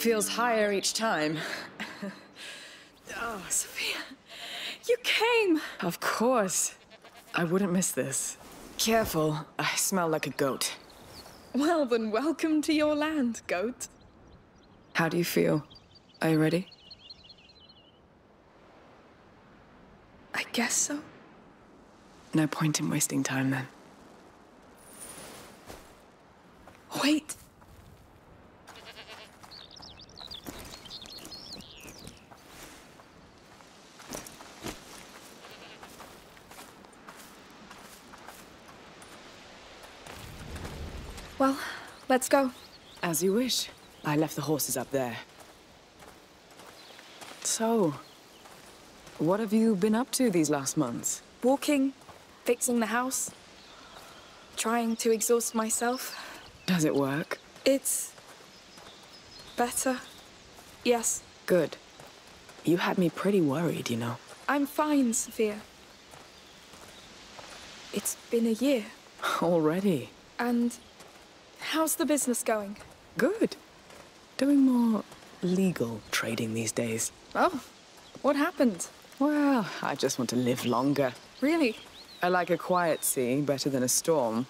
Feels higher each time. Oh, Sophia, you came! Of course. I wouldn't miss this. Careful, I smell like a goat. Well, then welcome to your land, goat. How do you feel? Are you ready? I guess so. No point in wasting time, then. Wait! Well, let's go. As you wish. I left the horses up there. So, what have you been up to these last months? Walking, fixing the house, trying to exhaust myself. Does it work? It's better. Yes. Good. You had me pretty worried, you know. I'm fine, Sophia. It's been a year. Already? And how's the business going? Good. Doing more legal trading these days. Oh, what happened? Well, I just want to live longer. Really? I like a quiet sea better than a storm.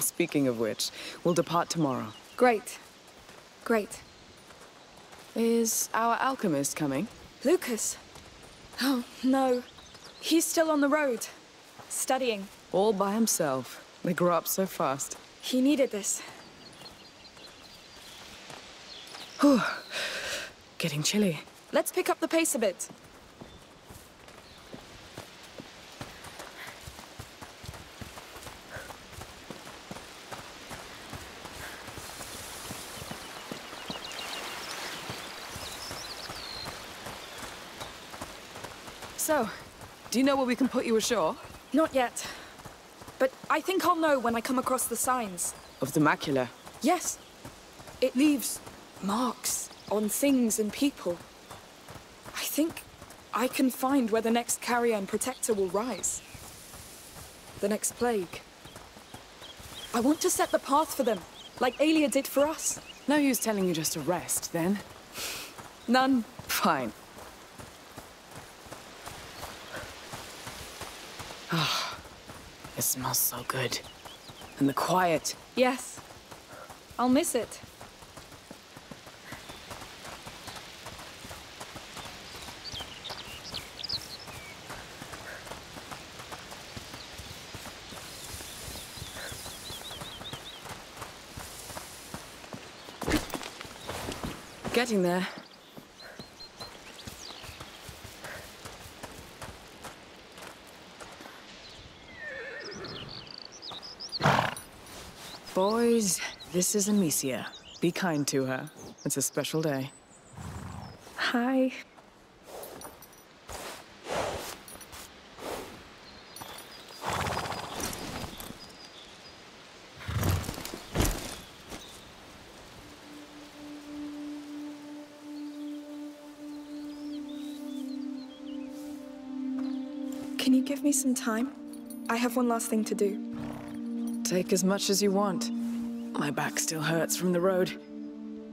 Speaking of which, we'll depart tomorrow. Great. Great. Is our alchemist coming? Lucas? Oh, no. He's still on the road, studying. All by himself. They grow up so fast. He needed this. Whew. Getting chilly. Let's pick up the pace a bit. So, do you know where we can put you ashore? Not yet. But I think I'll know when I come across the signs. Of the macula? Yes. It leaves marks on things and people. I think I can find where the next carrier and protector will rise. The next plague. I want to set the path for them, like Aelia did for us. No use telling you just to rest, then. None. Fine. Ah. It smells so good. And the quiet. Yes. I'll miss it. Getting there. Boys, this is Amicia. Be kind to her. It's a special day. Hi. Can you give me some time? I have one last thing to do. Take as much as you want. My back still hurts from the road.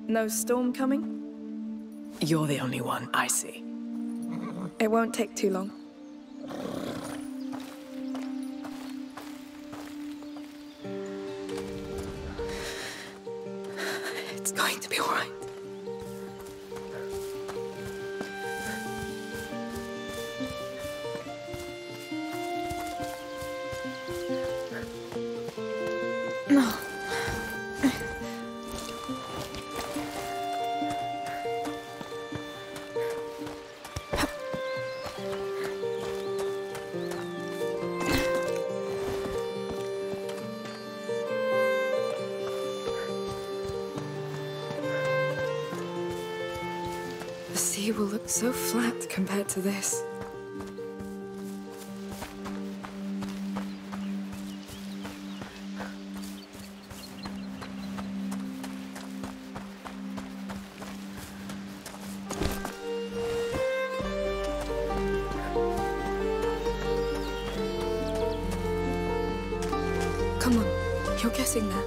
No storm coming? You're the only one I see. It won't take too long. It's going to be all right. The sea will look so flat compared to this. Come on, you're getting there.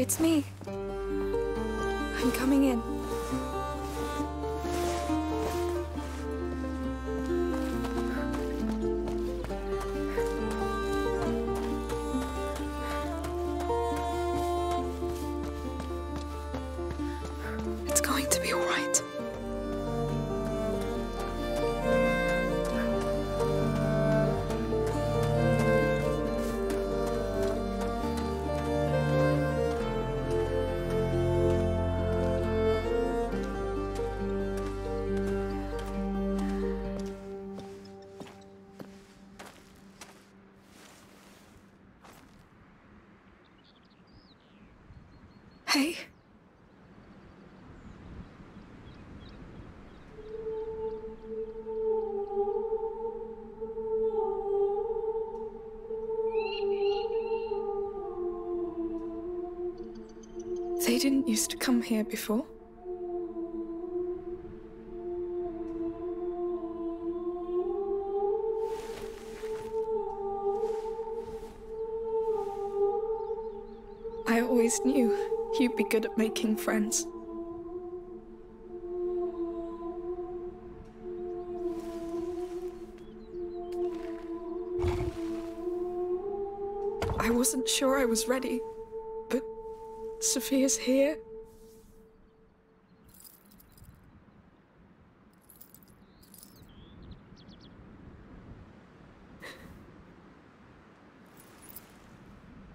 It's me. I'm coming in. It's going to be all right. Hey. They didn't used to come here before. I always knew you'd be good at making friends. I wasn't sure I was ready, but Sophia's here.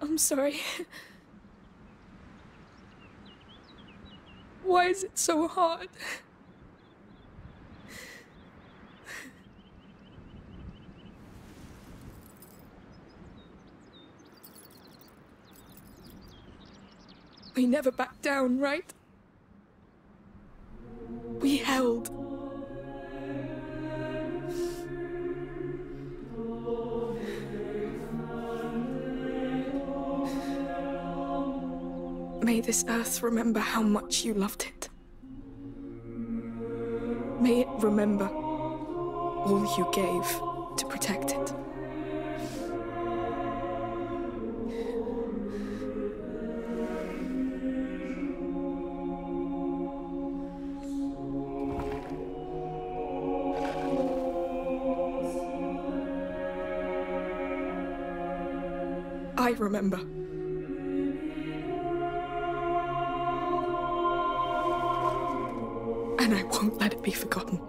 I'm sorry. Why is it so hard? We never backed down, right? We held. May this earth remember how much you loved it. May it remember all you gave to protect it. I remember. And I won't let it be forgotten.